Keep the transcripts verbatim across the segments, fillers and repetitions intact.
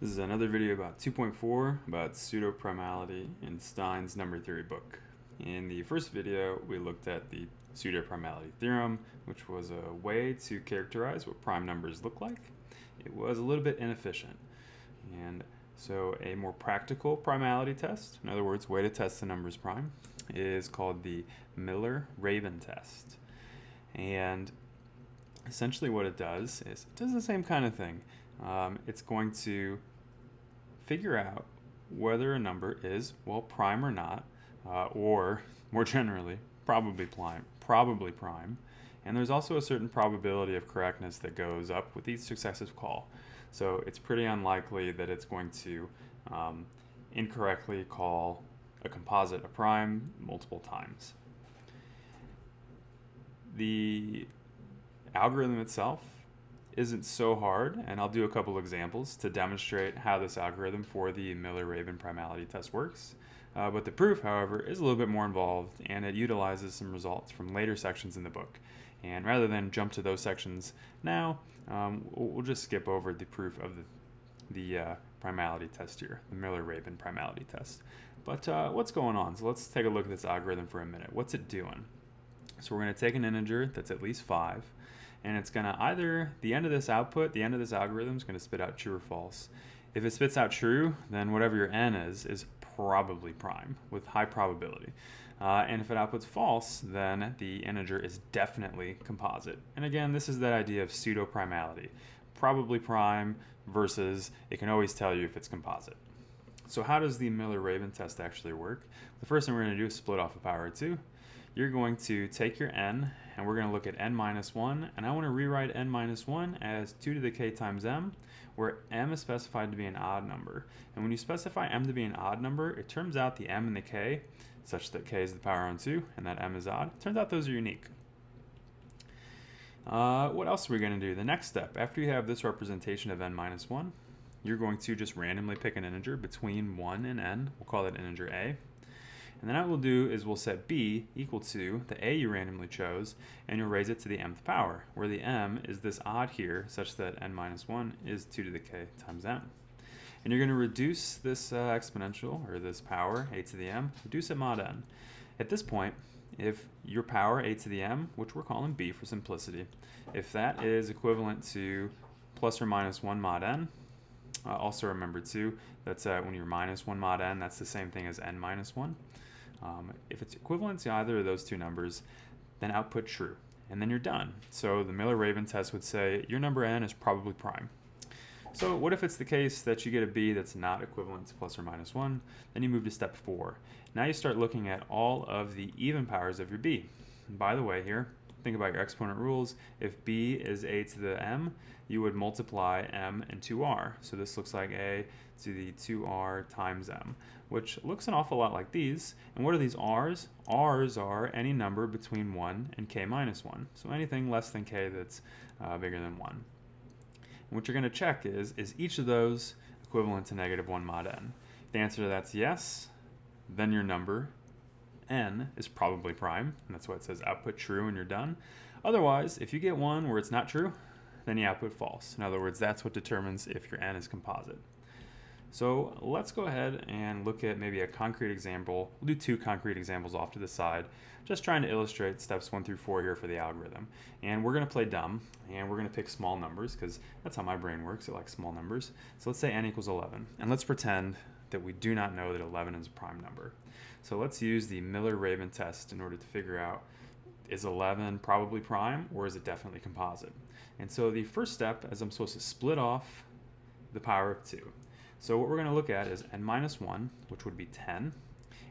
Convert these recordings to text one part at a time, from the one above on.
This is another video about two point four, about pseudoprimality in Stein's number theory book. In the first video, we looked at the pseudoprimality theorem, which was a way to characterize what prime numbers look like. It was a little bit inefficient. And so a more practical primality test, in other words, way to test the numbers prime, is called the Miller-Rabin test. And essentially what it does is it does the same kind of thing. Um, it's going to figure out whether a number is, well, prime or not, uh, or more generally, probably prime, probably prime. And there's also a certain probability of correctness that goes up with each successive call. So it's pretty unlikely that it's going to um, incorrectly call a composite a prime multiple times. The algorithm itself isn't so hard, and I'll do a couple examples to demonstrate how this algorithm for the Miller-Rabin primality test works. Uh, but the proof, however, is a little bit more involved, and it utilizes some results from later sections in the book. And rather than jump to those sections now, um, we'll just skip over the proof of the, the uh, primality test here, the Miller-Rabin primality test. But uh, what's going on? So let's take a look at this algorithm for a minute. What's it doing? So we're going to take an integer that's at least five, and it's going to either, the end of this output, the end of this algorithm is going to spit out true or false. If it spits out true, then whatever your n is, is probably prime with high probability. Uh, and if it outputs false, then the integer is definitely composite. And again, this is that idea of pseudoprimality. Probably prime versus it can always tell you if it's composite. So how does the Miller-Rabin test actually work? The first thing we're going to do is split off a power of two. You're going to take your n, and we're going to look at n minus one, and I want to rewrite n minus one as two to the k times m, where m is specified to be an odd number. And when you specify m to be an odd number, it turns out the m and the k, such that k is the power on two, and that m is odd, it turns out those are unique. Uh, what else are we going to do? The next step, after you have this representation of n minus one, you're going to just randomly pick an integer between one and n, we'll call that integer a. And then what we'll do is we'll set b equal to the a you randomly chose, and you'll raise it to the mth power, where the m is this odd here, such that n minus one is two to the k times m. And you're going to reduce this uh, exponential, or this power, a to the m, reduce it mod n. At this point, if your power, a to the m, which we're calling b for simplicity, if that is equivalent to plus or minus one mod n, Uh, also remember too, that's uh, when you're minus one mod n, that's the same thing as n minus one. Um, if it's equivalent to either of those two numbers, then output true, and then you're done. So the Miller-Rabin test would say your number n is probably prime. So what if it's the case that you get a b that's not equivalent to plus or minus one? Then you move to step four. Now you start looking at all of the even powers of your b. And by the way here, think about your exponent rules. If b is a to the m, you would multiply m and two r. So this looks like a to the two r times m, which looks an awful lot like these. And what are these r's? R's are any number between one and k minus one. So anything less than k that's uh, bigger than one. And what you're going to check is, is each of those equivalent to negative one mod n? If the answer to that's yes, then your number n is probably prime, and that's why it says output true and you're done. Otherwise, if you get one where it's not true, then you output false. In other words, that's what determines if your n is composite. So let's go ahead and look at maybe a concrete example. We'll do two concrete examples off to the side, just trying to illustrate steps one through four here for the algorithm. And we're going to play dumb, and we're going to pick small numbers, because that's how my brain works. It likes small numbers. So let's say n equals eleven, and let's pretend that we do not know that eleven is a prime number. So let's use the Miller-Rabin test in order to figure out, is eleven probably prime, or is it definitely composite? And so the first step is I'm supposed to split off the power of two. So what we're going to look at is n minus one, which would be ten.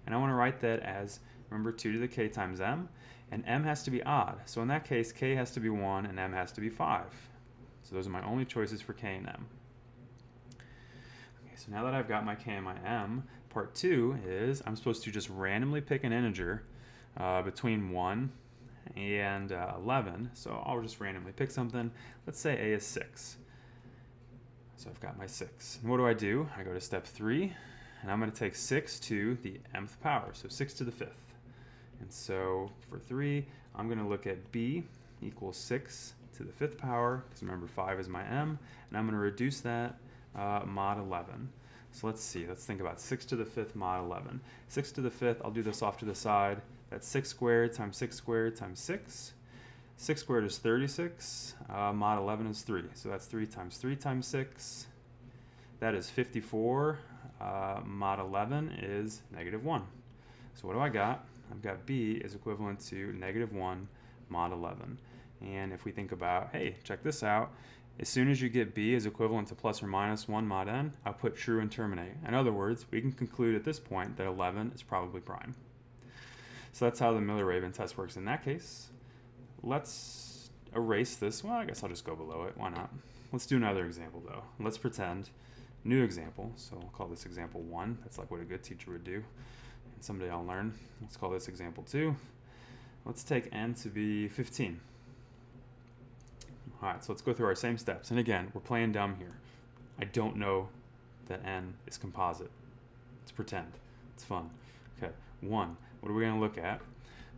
And I want to write that as, remember, two to the k times m. And m has to be odd. So in that case, k has to be one and m has to be five. So those are my only choices for k and m. So now that I've got my k and my m, part two is I'm supposed to just randomly pick an integer uh, between one and uh, eleven. So I'll just randomly pick something. Let's say a is six. So I've got my six. And what do I do? I go to step three, and I'm going to take six to the mth power, so six to the fifth. And so for three, I'm going to look at b equals six to the fifth power, because remember five is my m, and I'm going to reduce that uh, mod eleven. So let's see, let's think about six to the fifth mod eleven. six to the fifth, I'll do this off to the side. That's six squared times six squared times six. six squared is thirty-six, uh, mod eleven is three. So that's three times three times six. That is fifty-four, uh, mod eleven is negative one. So what do I got? I've got B is equivalent to negative one mod eleven. And if we think about, hey, check this out. As soon as you get B is equivalent to plus or minus one mod n, I'll put true and terminate. In other words, we can conclude at this point that eleven is probably prime. So that's how the Miller-Rabin test works in that case. Let's erase this. Well, I guess I'll just go below it. Why not? Let's do another example, though. Let's pretend. New example. So I'll call this example one. That's like what a good teacher would do. And someday I'll learn. Let's call this example two. Let's take n to be fifteen. All right, so let's go through our same steps. And again, we're playing dumb here. I don't know that n is composite. Let's pretend. It's fun. Okay, one. What are we going to look at?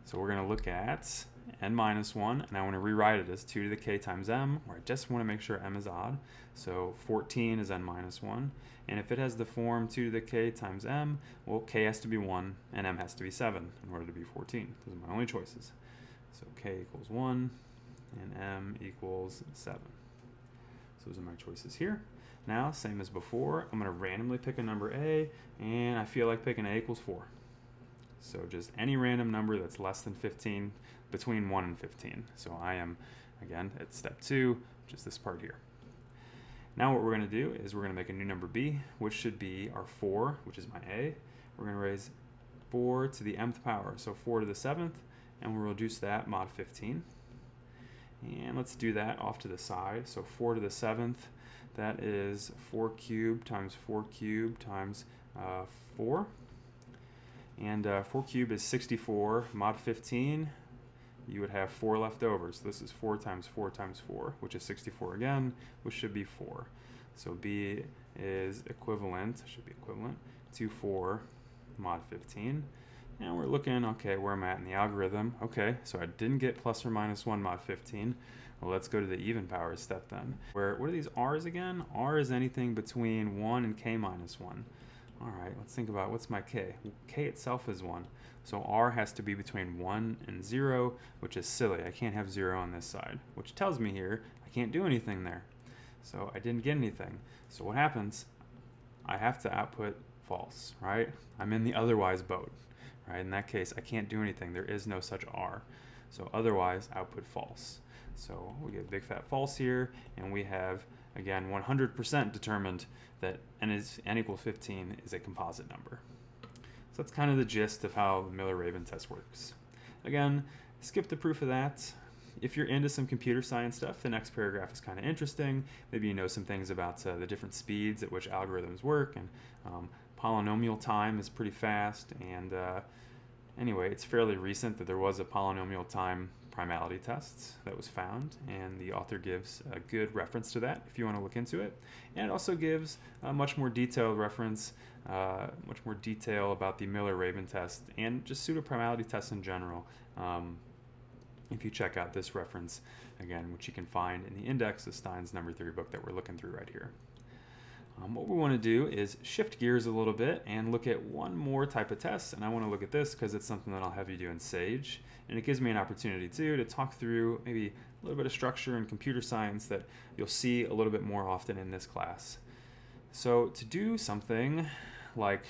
So we're going to look at n minus one, and I want to rewrite it as two to the k times m, where I just want to make sure m is odd. So fourteen is n minus one. And if it has the form two to the k times m, well, k has to be one, and m has to be seven in order to be fourteen. Those are my only choices. So k equals one. And m equals seven. So those are my choices here. Now, same as before, I'm going to randomly pick a number a, and I feel like picking a equals four. So just any random number that's less than fifteen, between one and fifteen. So I am, again, at step two, which is this part here. Now what we're going to do is we're going to make a new number b, which should be our four, which is my a. We're going to raise four to the mth power, so four to the seventh, and we'll reduce that mod fifteen. And let's do that off to the side. So four to the seventh, that is four cubed times four cubed times uh, four. And uh, four cubed is sixty-four. Mod fifteen, you would have four left over. So this is four times four times four, which is sixty-four again, which should be four. So B is equivalent, should be equivalent, to four mod fifteen. And we're looking, okay, where am I at in the algorithm? Okay, so I didn't get plus or minus one mod fifteen. Well, let's go to the even powers step then. Where, what are these r's again? R is anything between one and k minus one. All right, let's think about what's my k. K itself is one. So r has to be between one and zero, which is silly. I can't have zero on this side, which tells me here I can't do anything there. So I didn't get anything. So what happens? I have to output false, right? I'm in the otherwise boat. Right, in that case, I can't do anything. There is no such R. So otherwise, output false. So we get big fat false here, and we have, again, one hundred percent determined that n, is, n equals fifteen is a composite number. So that's kind of the gist of how the Miller-Rabin test works. Again, skip the proof of that. If you're into some computer science stuff, the next paragraph is kind of interesting. Maybe you know some things about uh, the different speeds at which algorithms work, and um, polynomial time is pretty fast, and uh, anyway, it's fairly recent that there was a polynomial time primality test that was found, and the author gives a good reference to that if you want to look into it. And it also gives a much more detailed reference, uh, much more detail about the Miller-Rabin test and just pseudoprimality tests in general. Um, if you check out this reference, again, which you can find in the index of Stein's number theory book that we're looking through right here. Um, what we want to do is shift gears a little bit and look at one more type of test, and I want to look at this because it's something that I'll have you do in Sage, and it gives me an opportunity too to talk through maybe a little bit of structure and computer science that you'll see a little bit more often in this class. So to do something like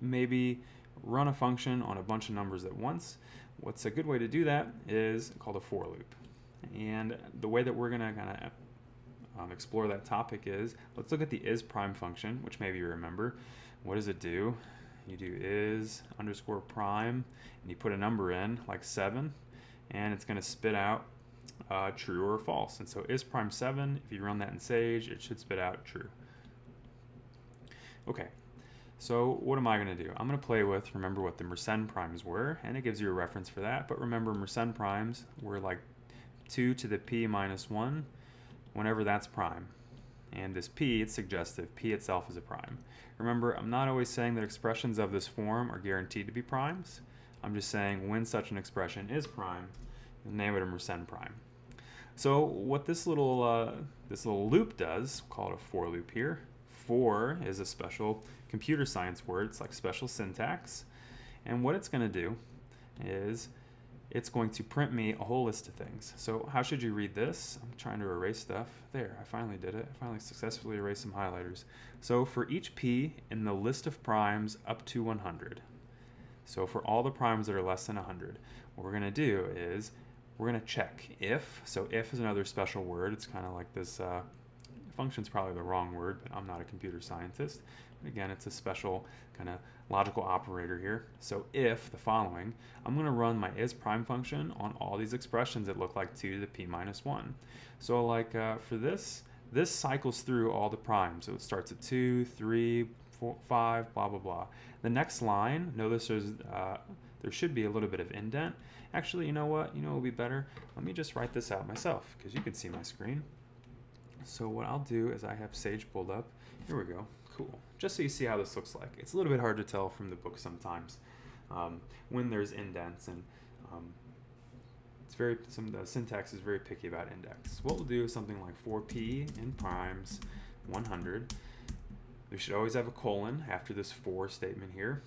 maybe run a function on a bunch of numbers at once, what's a good way to do that is called a for loop, and the way that we're going to kind of Um, explore that topic is, let's look at the is prime function, which maybe you remember. What does it do? You do is underscore prime, and you put a number in, like seven, and it's going to spit out uh, true or false. And so is prime seven, if you run that in Sage, it should spit out true. Okay, so what am I going to do? I'm going to play with, remember what the Mersenne primes were, and it gives you a reference for that, but remember Mersenne primes were like two to the p minus one, whenever that's prime. And this p, it's suggestive, p itself is a prime. Remember, I'm not always saying that expressions of this form are guaranteed to be primes. I'm just saying when such an expression is prime, you'll name it a Mersenne prime. So what this little, uh, this little loop does, we'll call it a for loop here, four is a special computer science word. It's like special syntax. And what it's going to do is it's going to print me a whole list of things. So how should you read this? I'm trying to erase stuff. There, I finally did it. I finally successfully erased some highlighters. So for each P in the list of primes up to one hundred. So for all the primes that are less than one hundred, what we're going to do is we're going to check if. So if is another special word. It's kind of like this. Uh, function's probably the wrong word, but I'm not a computer scientist. But again, it's a special kind of logical operator here. So if the following, I'm going to run my is prime function on all these expressions that look like two to the p minus one. So like uh, for this, this cycles through all the primes. So it starts at two, three, four, five, blah, blah, blah. The next line, notice there's, uh, there should be a little bit of indent. Actually, you know what? You know what would be better? Let me just write this out myself because you can see my screen. So what I'll do is I have Sage pulled up. Here we go. Cool. Just so you see how this looks like. It's a little bit hard to tell from the book sometimes um, when there's indents, and um, it's very some the syntax is very picky about index. What we'll do is something like four p in primes one hundred. We should always have a colon after this for statement here.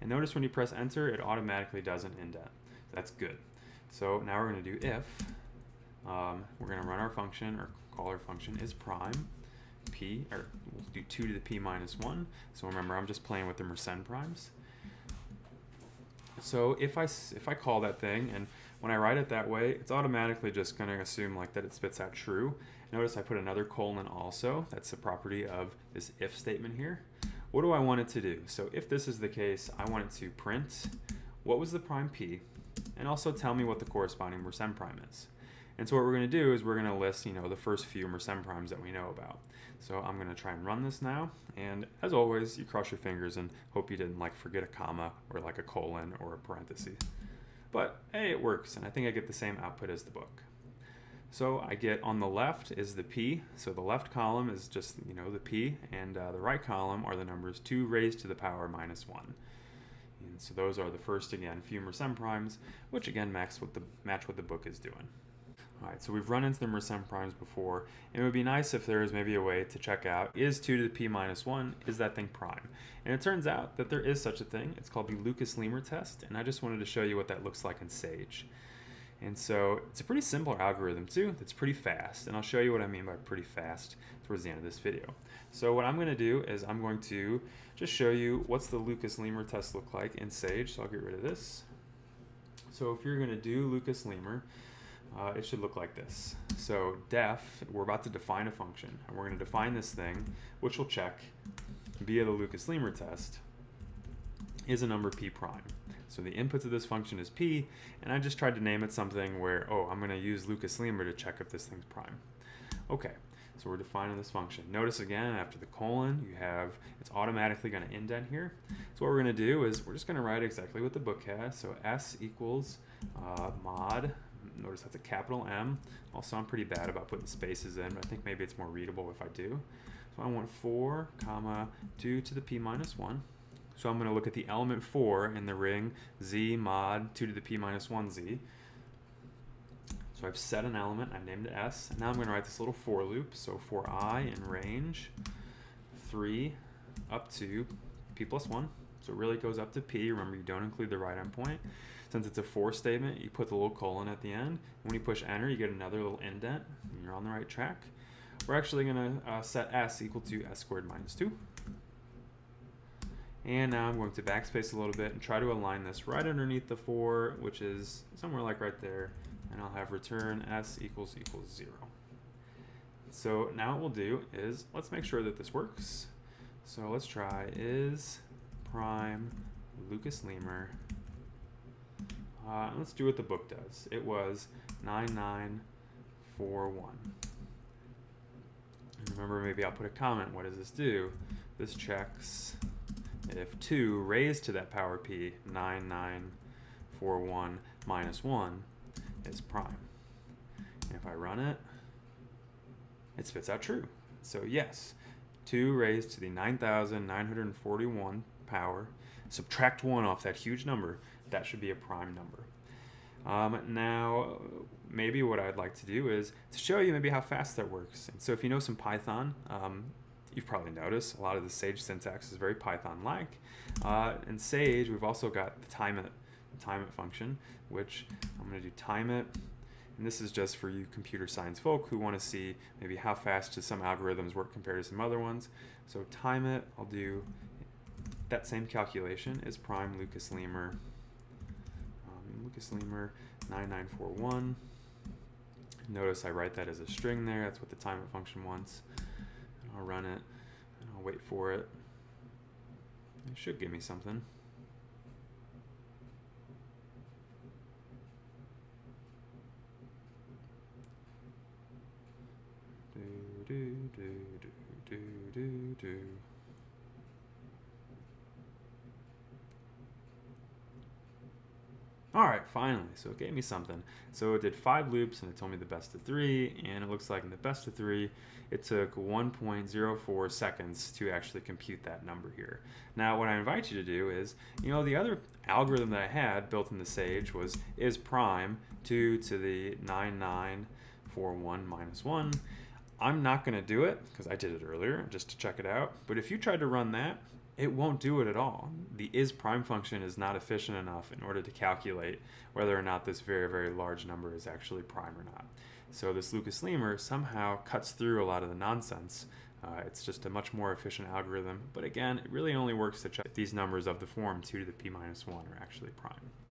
And notice when you press enter, it automatically does an indent. That's good. So now we're going to do if. Um, we're going to run our function or call our function is prime p, or we'll do two to the p minus one. So remember, I'm just playing with the Mersenne primes. So if I if I call that thing, and when I write it that way, it's automatically just going to assume like that it spits out true. Notice I put another colon also. That's the property of this if statement here. What do I want it to do? So if this is the case, I want it to print what was the prime p, and also tell me what the corresponding Mersenne prime is. And so what we're going to do is we're going to list, you know, the first few Mersenne primes that we know about. So I'm going to try and run this now. And as always, you cross your fingers and hope you didn't like forget a comma or like a colon or a parenthesis. But hey, it works. And I think I get the same output as the book. So I get on the left is the P. So the left column is just, you know, the P, and uh, the right column are the numbers two raised to the power minus one. And so those are the first, again, few Mersenne primes, which again match what the, match what the book is doing. All right, so we've run into the Mersenne primes before, and it would be nice if there is maybe a way to check out, is two to the p minus one, is that thing prime? And it turns out that there is such a thing. It's called the Lucas-Lehmer test, and I just wanted to show you what that looks like in Sage. And so it's a pretty simple algorithm too, that's pretty fast, and I'll show you what I mean by pretty fast towards the end of this video. So what I'm going to do is I'm going to just show you what's the Lucas-Lehmer test look like in Sage, so I'll get rid of this. So if you're going to do Lucas-Lehmer, Uh, it should look like this. So def, we're about to define a function, and we're going to define this thing, which will check via the Lucas-Lehmer test, is a number p prime. So the input to this function is p, and I just tried to name it something where, oh, I'm going to use Lucas-Lehmer to check if this thing's prime. Okay, so we're defining this function. Notice again, after the colon, you have, it's automatically going to indent here. So what we're going to do is we're just going to write exactly what the book has. So s equals uh, mod. Notice that's a capital M. Also, I'm pretty bad about putting spaces in, but I think maybe it's more readable if I do. So I want four, comma, two to the p minus one. So I'm going to look at the element four in the ring z mod two to the p minus one z. So I've set an element, I've named it s, and now I'm going to write this little for loop. So for I in range three up to p plus one. So it really goes up to p. Remember, you don't include the right endpoint. Since it's a for statement, you put the little colon at the end. When you push enter, you get another little indent, and you're on the right track. We're actually going to uh, set s equal to s squared minus two. And now I'm going to backspace a little bit and try to align this right underneath the for, which is somewhere like right there. And I'll have return s equals equals zero. So now what we'll do is, let's make sure that this works. So let's try is prime Lucas-Lehmer. Uh, let's do what the book does. It was nine nine four one. And remember, maybe I'll put a comment. What does this do? This checks if two raised to that power p, nine nine four one minus one, is prime. And if I run it, it spits out true. So yes, two raised to the nine thousand nine hundred forty-one power, subtract one off that huge number, that should be a prime number. Um, now, maybe what I'd like to do is to show you maybe how fast that works. And so if you know some Python, um, you've probably noticed a lot of the Sage syntax is very Python-like. Uh, in Sage, we've also got the time it, the time it function, which I'm going to do time it. And this is just for you computer science folk who want to see maybe how fast some algorithms work compared to some other ones. So time it, I'll do that same calculation is prime Lucas-Lehmer, um, Lucas-Lehmer nine nine four one. Notice I write that as a string there. That's what the time it function wants. And I'll run it and I'll wait for it. It should give me something. Do, do, do, do, do, do. All right, finally, so it gave me something. So it did five loops and it told me the best of three, and it looks like in the best of three, it took one point zero four seconds to actually compute that number here. Now, what I invite you to do is, you know, the other algorithm that I had built in the Sage was is prime two to the nine nine four one minus one. I'm not going to do it because I did it earlier just to check it out. But if you tried to run that, it won't do it at all. The is prime function is not efficient enough in order to calculate whether or not this very, very large number is actually prime or not. So this Lucas-Lehmer somehow cuts through a lot of the nonsense. Uh, it's just a much more efficient algorithm. But again, it really only works to check if these numbers of the form two to the p minus one are actually prime.